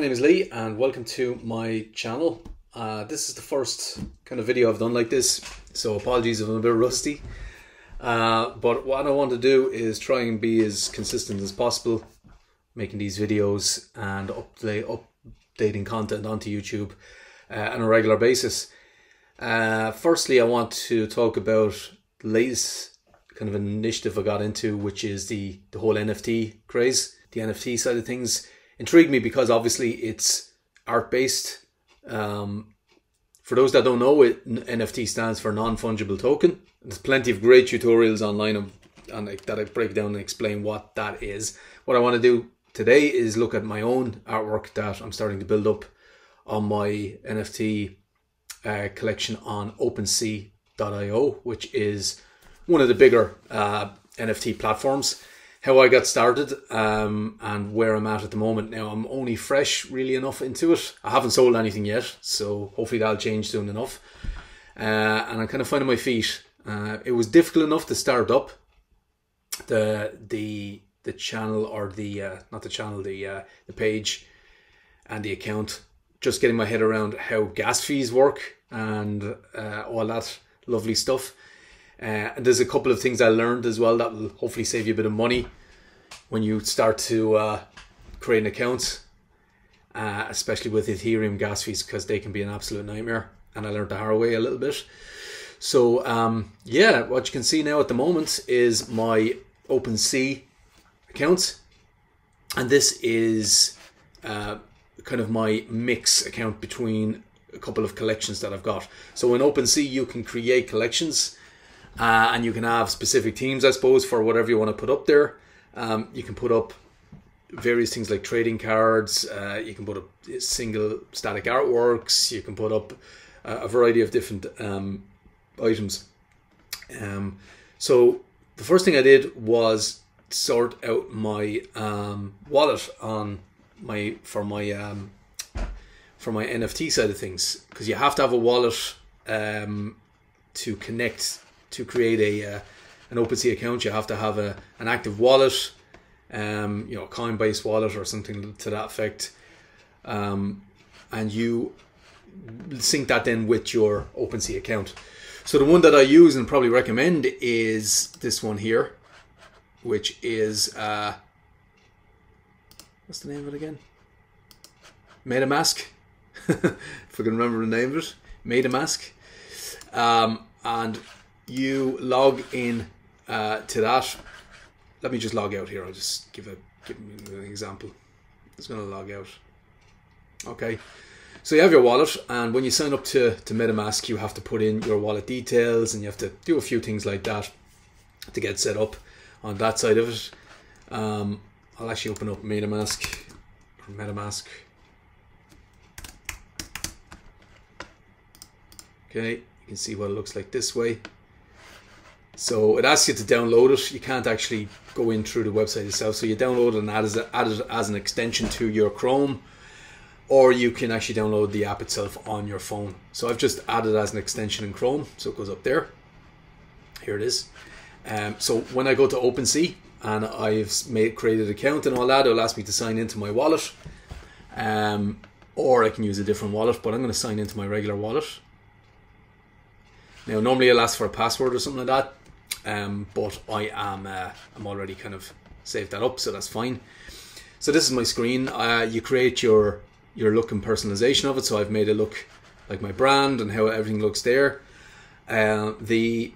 My name is Lee and welcome to my channel. This is the first kind of video I've done like this, so apologies if I'm a bit rusty. But what I want to do is try and be as consistent as possible, making these videos and updating content onto YouTube on a regular basis. Firstly, I want to talk about the latest kind of initiative I got into, which is the whole NFT craze. The NFT side of things intrigued me because obviously it's art-based. For those that don't know, NFT stands for non-fungible token. There's plenty of great tutorials online that I break down and explain what that is. What I want to do today is look at my own artwork that I'm starting to build up on my NFT collection on OpenSea.io, which is one of the bigger NFT platforms. How I got started and where I'm at the moment. Now, I'm only fresh really enough into it. I haven't sold anything yet, so hopefully that'll change soon enough. And I'm kind of finding my feet. It was difficult enough to start up the channel, or the not the channel, the page and the account. Just getting my head around how gas fees work and all that lovely stuff. And there's a couple of things I learned as well that will hopefully save you a bit of money when you start to create an account, especially with Ethereum gas fees, because they can be an absolute nightmare. And I learned the hard way a little bit. So yeah, what you can see now at the moment is my OpenSea account. And this is kind of my mix account between a couple of collections that I've got. So in OpenSea, you can create collections. And you can have specific teams, I suppose, for whatever you want to put up there. You can put up various things like trading cards. You can put up single static artworks. You can put up a variety of different items. So the first thing I did was sort out my wallet on my for my NFT side of things, because you have to have a wallet to connect. To create an OpenSea account, you have to have an active wallet, you know, a coin-based wallet or something to that effect, and you sync that then with your OpenSea account. So the one that I use and probably recommend is this one here, which is what's the name of it again? MetaMask. If I can remember the name of it, MetaMask, and you log in to that. Let me just log out here. I'll just give an example. It's going to log out. Okay. So you have your wallet, and when you sign up to MetaMask, you have to put in your wallet details, and you have to do a few things like that to get set up on that side of it. I'll actually open up MetaMask. Okay, you can see what it looks like this way. So it asks you to download it. You can't actually go in through the website itself. So you download it and add it as an extension to your Chrome, or you can actually download the app itself on your phone. So I've just added it as an extension in Chrome. So it goes up there. Here it is. So when I go to OpenSea and I've created an account and all that, it'll ask me to sign into my wallet, or I can use a different wallet, but I'm going to sign into my regular wallet. Now, normally it'll ask for a password or something like that. But I am I'm already kind of saved that up, so that's fine. So this is my screen. You create your look and personalization of it. So I've made it look like my brand and how everything looks there. The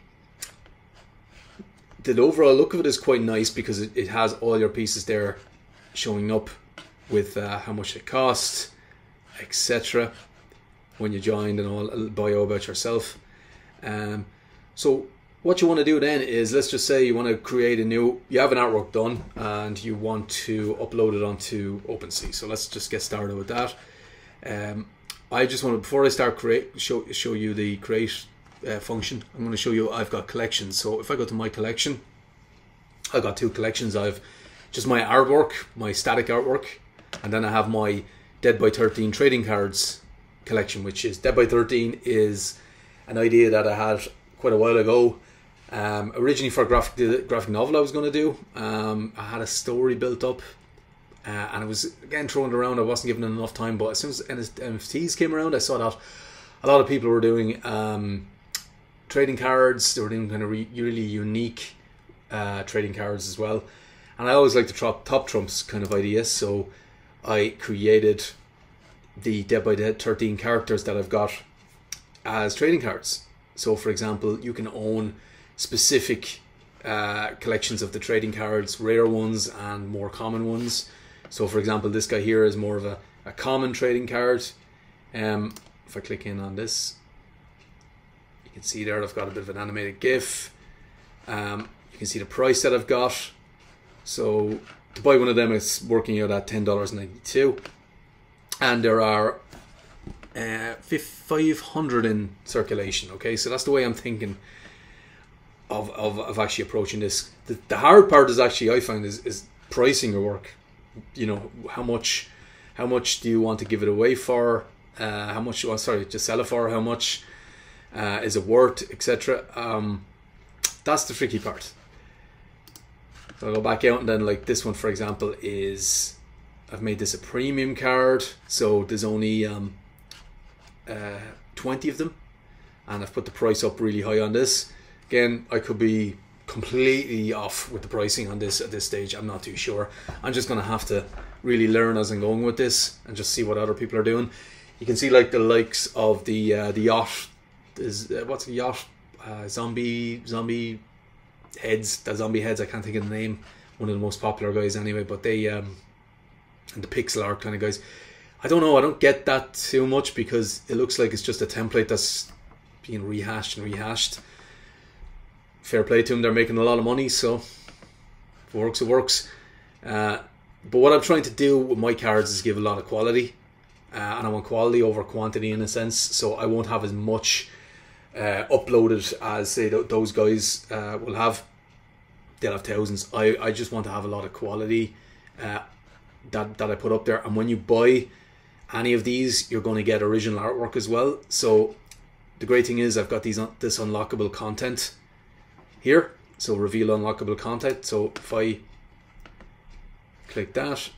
overall look of it is quite nice because it has all your pieces there showing up with how much it costs, etc. When you joined and all, a little bio about yourself. So what you want to do then is, let's just say you want to create a new, you have an artwork done and you want to upload it onto OpenSea. So let's just get started with that. I just want to, before I start show you the create function, I'm going to show you I've got collections. So if I go to my collection, I've got two collections. I've just my artwork, my static artwork, and then I have my Dead by 13 trading cards collection, which is, Dead by 13 is an idea that I had quite a while ago. Originally for a graphic novel I was going to do. I had a story built up. and it was again thrown around. I wasn't given enough time, but as soon as NFTs came around, I saw that a lot of people were doing trading cards. They were doing kind of really unique trading cards as well. And I always like to top trumps kind of ideas, so I created the Dead by 13 characters that I've got as trading cards. So for example, you can own specific collections of the trading cards, rare ones and more common ones. So for example, this guy here is more of a common trading card. If I click in on this, you can see there I've got a bit of an animated GIF. You can see the price that I've got. So to buy one of them, it's working out at $10.92. And there are 500 in circulation, okay? So that's the way I'm thinking of actually approaching this. The hard part is actually, I find, is pricing your work. You know, how much do you want to give it away for? How much, oh, sorry, just sell it for? How much is it worth, etc.? That's the tricky part. So I'll go back out, and then like this one, for example, is, I've made this a premium card, so there's only 20 of them, and I've put the price up really high on this. Again, I could be completely off with the pricing on this at this stage. I'm not too sure. I'm just gonna have to really learn as I'm going with this and just see what other people are doing. You can see like the likes of the yacht, is what's the yacht, zombie heads, the zombie heads, I can't think of the name, one of the most popular guys anyway, but they and the pixel art kind of guys. I don't know, I don't get that too much because it looks like it's just a template that's being rehashed and rehashed. Fair play to them, they're making a lot of money, so if it works, it works. But what I'm trying to do with my cards is give a lot of quality, and I want quality over quantity in a sense, so I won't have as much uploaded as say those guys will have. They'll have thousands. I just want to have a lot of quality that I put up there, and when you buy any of these, you're going to get original artwork as well. So the great thing is I've got these this unlockable content here, so reveal unlockable content. So if I click that,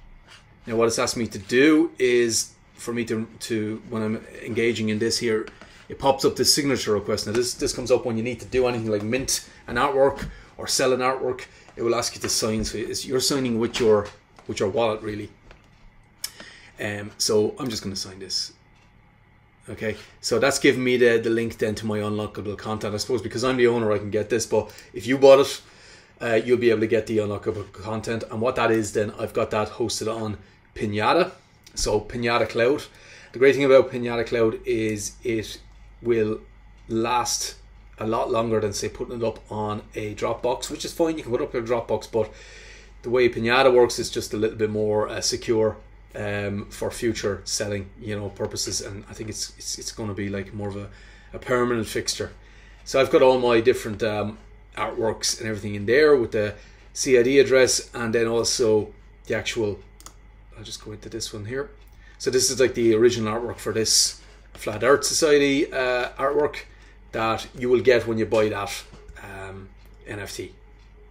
now what it's asked me to do is for me to when I'm engaging in this here, it pops up this signature request. Now this comes up when you need to do anything like mint an artwork or sell an artwork. It will ask you to sign, so you're signing with your wallet really. So I'm just going to sign this. Okay, so that's giving me the link then to my unlockable content, I suppose, because I'm the owner, I can get this, but if you bought it, you'll be able to get the unlockable content. And what that is then, I've got that hosted on Pinata, so Pinata Cloud. The great thing about Pinata Cloud is it will last a lot longer than say putting it up on a Dropbox, which is fine, you can put it up on a Dropbox, but the way Pinata works is just a little bit more secure for future selling, you know, purposes, and I think it's going to be like more of a permanent fixture. So I've got all my different artworks and everything in there with the CID address, and then also the actual. I'll just go into this one here. So this is like the original artwork for this Flat Earth Society artwork that you will get when you buy that NFT.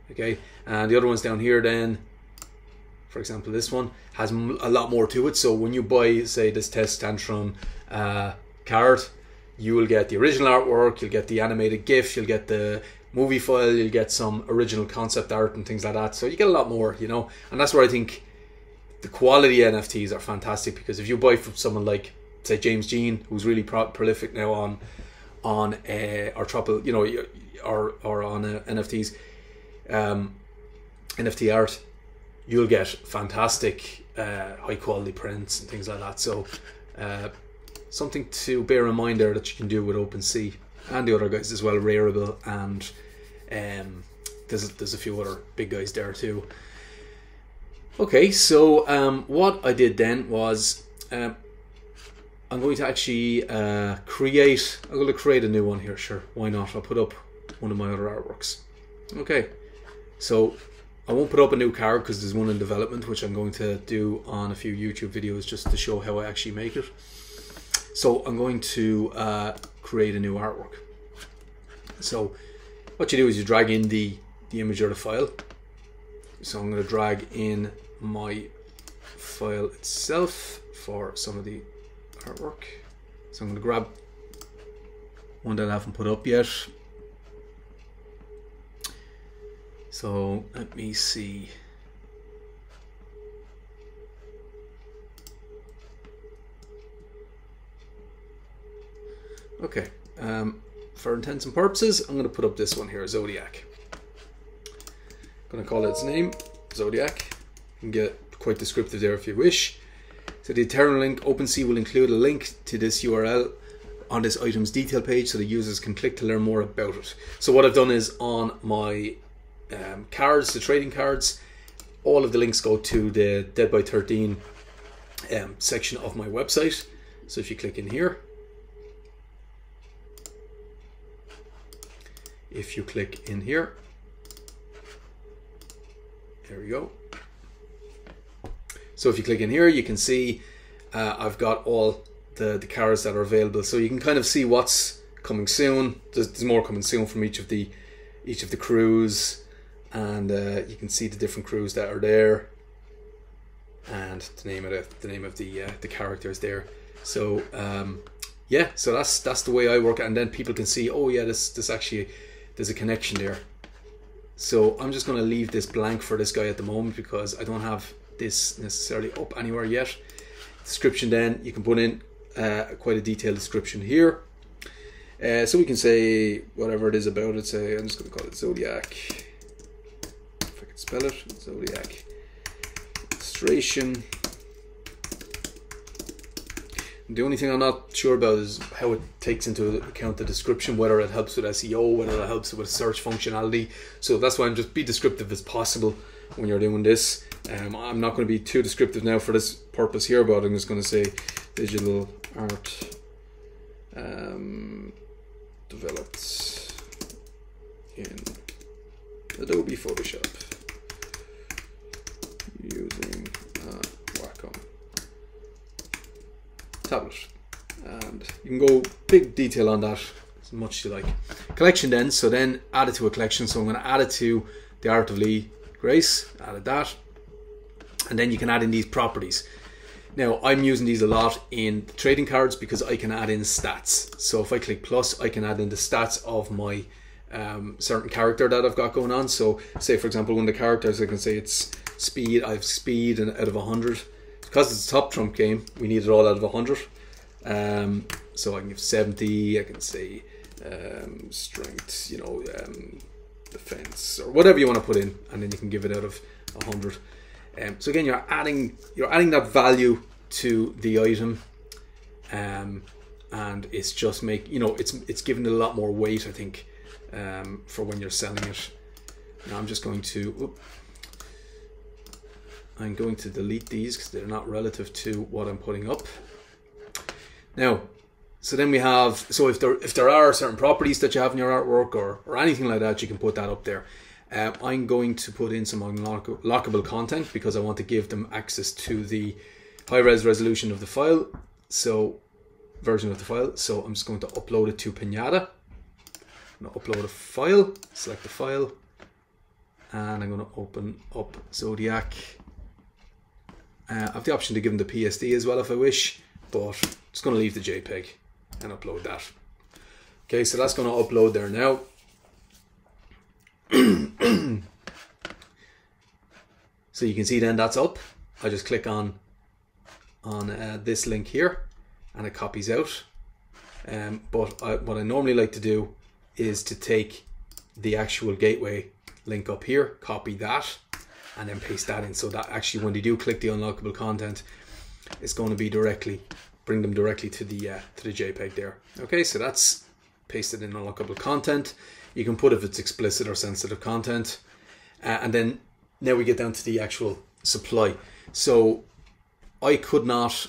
Okay, and the other ones down here then, for example, this one has a lot more to it. So when you buy, say, this Test Tantrum card, you will get the original artwork, you'll get the animated GIF, you'll get the movie file, you'll get some original concept art and things like that. So you get a lot more, you know, and that's where I think the quality NFTs are fantastic, because if you buy from someone like, say, James Jean, who's really prolific now on NFTs, NFT art, you'll get fantastic high quality prints and things like that. So something to bear in mind there that you can do with OpenSea and the other guys as well, Rarible, and there's a few other big guys there too. Okay, so what I did then was I'm going to actually create a new one here. Sure, why not? I'll put up one of my other artworks. Okay, so I won't put up a new card because there's one in development, which I'm going to do on a few YouTube videos just to show how I actually make it. So I'm going to create a new artwork. So what you do is you drag in the image or the file. So I'm going to drag in my file itself for some of the artwork. So I'm going to grab one that I haven't put up yet. So let me see. Okay, for intents and purposes, I'm going to put up this one here, Zodiac. I'm going to call it its name, Zodiac. You can get quite descriptive there if you wish. So the Ethereum link, OpenSea will include a link to this URL on this item's detail page so the users can click to learn more about it. So what I've done is on my cards, the trading cards, all of the links go to the Dead by 13 section of my website. So if you click in here, there we go. So if you click in here, you can see I've got all the cards that are available. So you can kind of see what's coming soon. There's more coming soon from each of the crews, and you can see the different crews that are there, and the name of the characters there. So yeah, so that's the way I work, and then people can see, oh yeah, this actually there's a connection there. So I'm just going to leave this blank for this guy at the moment because I don't have this necessarily up anywhere yet. Description, then you can put in quite a detailed description here. So we can say whatever it is about it. Say, I'm just going to call it Zodiac. If I can spell it, Zodiac illustration. The only thing I'm not sure about is how it takes into account the description, whether it helps with SEO, whether it helps with search functionality. So that's why I'm just be descriptive as possible when you're doing this. I'm not going to be too descriptive now for this purpose here, but I'm just going to say digital art developed in Adobe Photoshop using Wacom tablet, and you can go big detail on that as much as you like. Collection, then, so then add it to a collection. So I'm going to add it to the art of Lee Grace, added that, and then you can add in these properties. Now I'm using these a lot in trading cards because I can add in stats. So if I click plus, I can add in the stats of my certain character that I've got going on. So say for example, one of the characters, I can say it's speed. I have speed and out of 100. Because it's a top trump game, we need it all out of 100. So I can give 70, I can say strength, you know, defense, or whatever you want to put in, and then you can give it out of 100. So again, you're adding that value to the item, and it's just it's giving it a lot more weight, I think, for when you're selling it. Now I'm just going to. Whoop, I'm going to delete these because they're not relative to what I'm putting up. Now, so then we have, so if there are certain properties that you have in your artwork or anything like that, you can put that up there. I'm going to put in some unlockable content because I want to give them access to the high-res resolution of the file. So, version of the file. So I'm just going to upload it to Pinata. I'm going to upload a file, select the file, and I'm going to open up Zodiac. I have the option to give them the PSD as well if I wish, but I'm just going to leave the JPEG and upload that. Okay, so that's going to upload there now. So you can see then that's up. I just click on this link here and it copies out. But what I normally like to do is to take the actual gateway link up here, copy that, and then paste that in, so that actually when they do click the unlockable content, it's going to be bring them directly to the JPEG there. Okay, so that's pasted in unlockable content. You can put if it's explicit or sensitive content, and then now we get down to the actual supply. So I could not,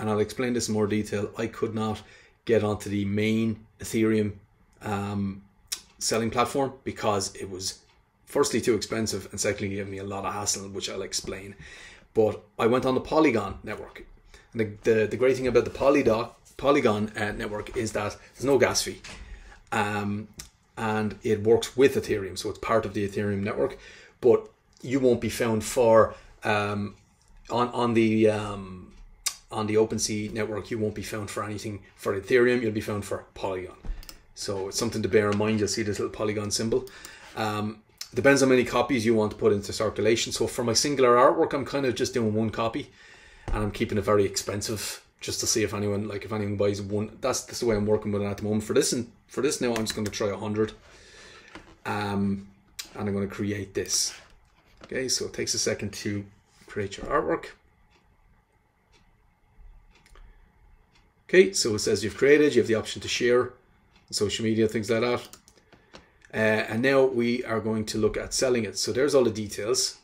and I'll explain this in more detail, I could not get onto the main Ethereum selling platform because it was firstly too expensive, and secondly gave me a lot of hassle, which I'll explain. But I went on the Polygon network, and the great thing about the Polygon network is that there's no gas fee, and it works with Ethereum, so it's part of the Ethereum network. But you won't be found for on the OpenSea network, you won't be found for anything for Ethereum. You'll be found for Polygon. So it's something to bear in mind. You'll see this little Polygon symbol. Depends how many copies you want to put into circulation. So for my singular artwork, I'm kind of just doing one copy, and I'm keeping it very expensive just to see if anyone, like, if anyone buys one. That's the way I'm working with it at the moment. For this, and for this now, I'm just going to try 100, and I'm going to create this. Okay, so it takes a second to create your artwork. Okay, so it says you've created, you have the option to share, social media, things like that. And now we are going to look at selling it. So there's all the details.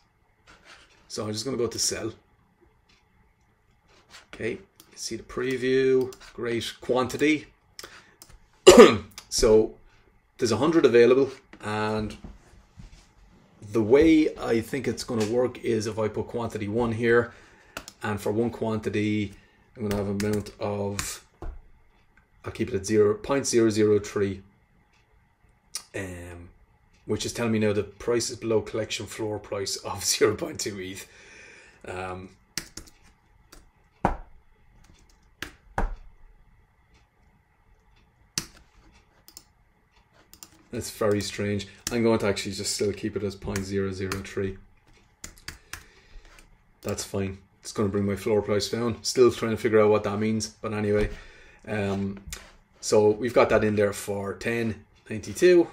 So I'm just going to go to sell. Okay, you see the preview, great quantity. So there's 100 available, and the way I think it's going to work is if I put quantity 1 here, and for one quantity, I'm going to have an amount of, I'll keep it at 0.003, which is telling me now the price is below collection floor price of 0.2 ETH. That's very strange. I'm going to actually just still keep it as 0.003. That's fine. It's going to bring my floor price down. Still trying to figure out what that means, but anyway. So we've got that in there for 10.92.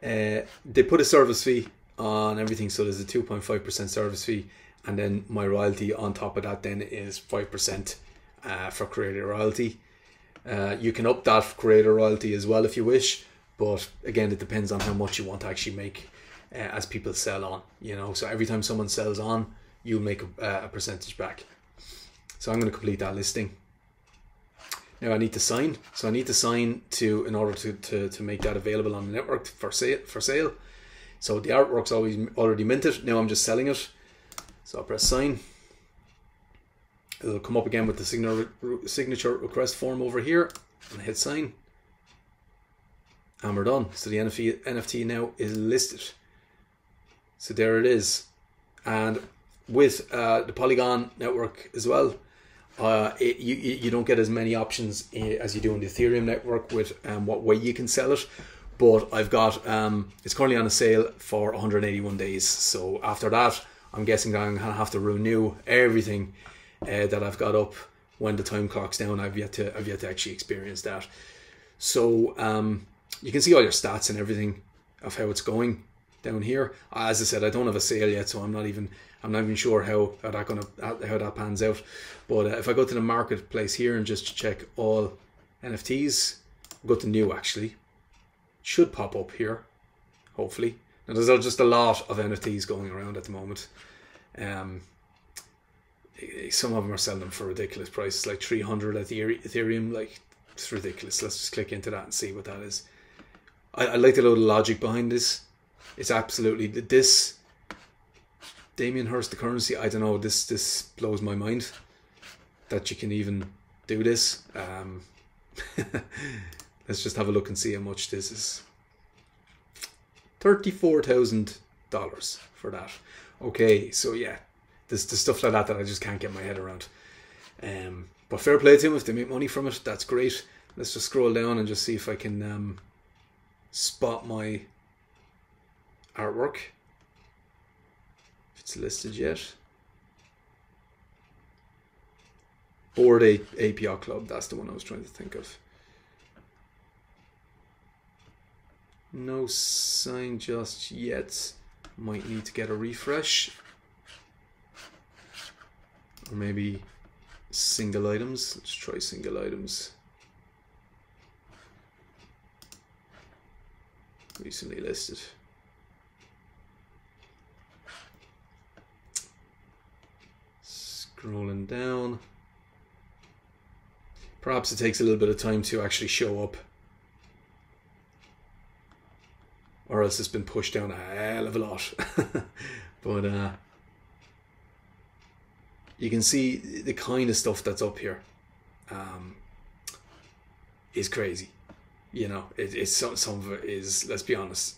They put a service fee on everything, so there's a 2.5% service fee, and then my royalty on top of that then is 5% for creator royalty. You can up that for creator royalty as well if you wish. But again, it depends on how much you want to actually make as people sell on, you know. So every time someone sells on, you make a percentage back. So I'm going to complete that listing. Now I need to sign. So I need to sign to in order to make that available on the network for sale. So the artwork's already minted. Now I'm just selling it. So I'll press sign. It'll come up again with the signature request form over here, and I hit sign. And we're done. So the NFT now is listed. So there it is. And with the Polygon network as well, you don't get as many options as you do in the Ethereum network with what way you can sell it. But I've got, it's currently on a sale for 181 days. So after that, I'm guessing that I'm going to have to renew everything that I've got up when the time clock's down. I've yet to actually experience that. So, you can see all your stats and everything of how it's going down here. As I said, I don't have a sale yet, so I'm not even sure how that pans out. But if I go to the marketplace here and just check all NFTs, go to new, actually should pop up here, hopefully. Now there's just a lot of NFTs going around at the moment. Some of them are selling them for ridiculous prices, like 300 at Ethereum. Like, it's ridiculous. Let's just click into that and see what that is. I like the little logic behind this. It's absolutely this. Damien Hurst, the currency. I don't know. This blows my mind that you can even do this. Let's just have a look and see how much this is. $34,000 for that. Okay, so yeah, there's stuff like that that I just can't get my head around. But fair play to them. If they make money from it, that's great. Let's just scroll down and just see if I can spot my artwork, if it's listed yet. Board Ape Club, that's the one I was trying to think of. No sign just yet. Might need to get a refresh, or maybe single items. Let's try single items. Recently listed. Scrolling down. Perhaps it takes a little bit of time to actually show up, or else it's been pushed down a hell of a lot. But you can see the kind of stuff that's up here is crazy. You know, it's some of it is, let's be honest,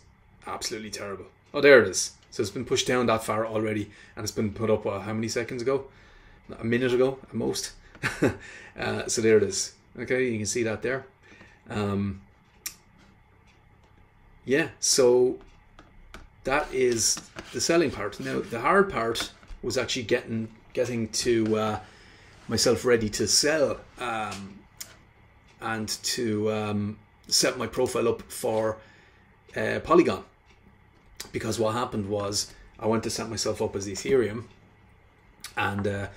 absolutely terrible. Oh, there it is. So it's been pushed down that far already, and it's been put up, how many seconds ago? A minute ago at most. So there it is. Okay, you can see that there. Yeah, so that is the selling part. Now, the hard part was actually getting to myself ready to sell and to set my profile up for Polygon. Because what happened was I went to set myself up as Ethereum, and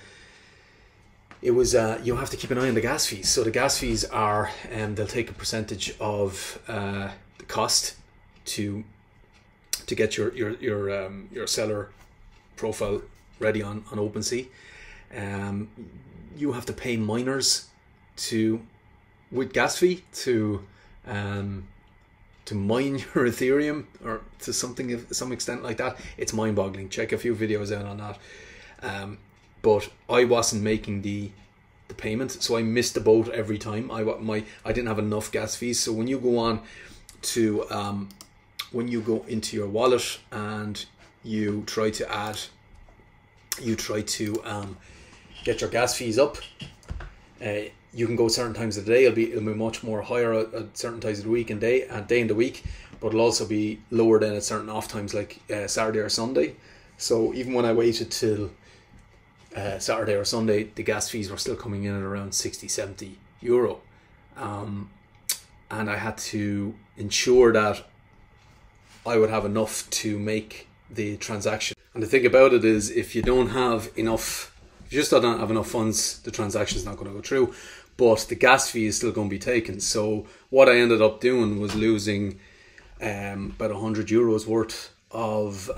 it was you have to keep an eye on the gas fees. So the gas fees are, they'll take a percentage of the cost to get your seller profile ready on OpenSea. You have to pay miners with gas fee to mine your Ethereum, or to some extent like that. It's mind-boggling. Check a few videos out on that. But I wasn't making the payment, so I missed the boat every time. I didn't have enough gas fees. So when you go on to when you go into your wallet and you try to get your gas fees up, you can go certain times of the day. It'll be much more higher at certain times of the week and day in the week, but it'll also be lower than at certain off times, like Saturday or Sunday. So even when I waited till Saturday or Sunday, the gas fees were still coming in at around 60–70 euro, and I had to ensure that I would have enough to make the transaction. And the thing about it is, if you don't have enough, if you just don't have enough funds, the transaction's not going to go through, but the gas fee is still going to be taken. So what I ended up doing was losing about 100 euros worth of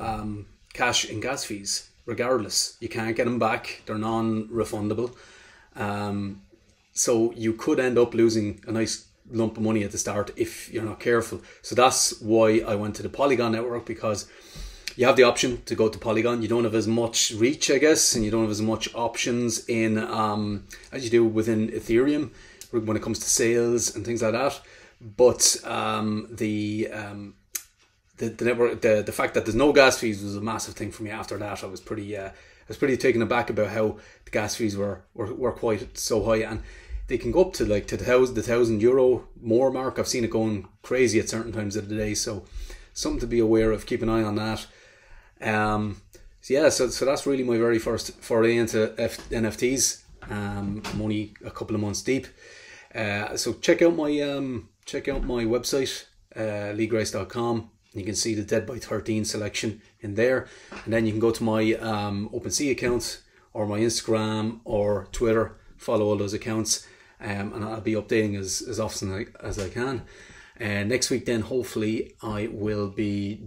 cash in gas fees. Regardless, you can't get them back. They're non-refundable. So you could end up losing a nice lump of money at the start if you're not careful. So that's why I went to the Polygon network, because you have the option to go to Polygon. You don't have as much reach, I guess, and you don't have as much options in as you do within Ethereum when it comes to sales and things like that. But the network, the fact that there's no gas fees was a massive thing for me. After that, I was pretty taken aback about how the gas fees were quite so high, and they can go up to like the thousand euro more mark. I've seen it going crazy at certain times of the day, so something to be aware of. Keep an eye on that. So yeah, so that's really my very first foray into NFTs. I'm only a couple of months deep, so check out my website, LeeGrace.com. You can see the Dead by 13 selection in there, and then you can go to my OpenSea account, or my Instagram or Twitter. Follow all those accounts, and I'll be updating as often as I can. Next week, then, hopefully I will be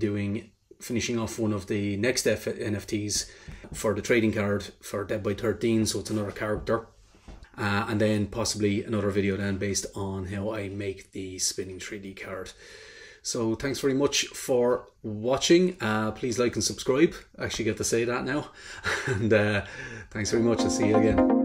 finishing off one of the next NFTs for the trading card for Dead by 13, so it's another character, and then possibly another video then based on how I make the spinning 3D card. So thanks very much for watching. Please like and subscribe. I actually get to say that now. And thanks very much. I'll see you again.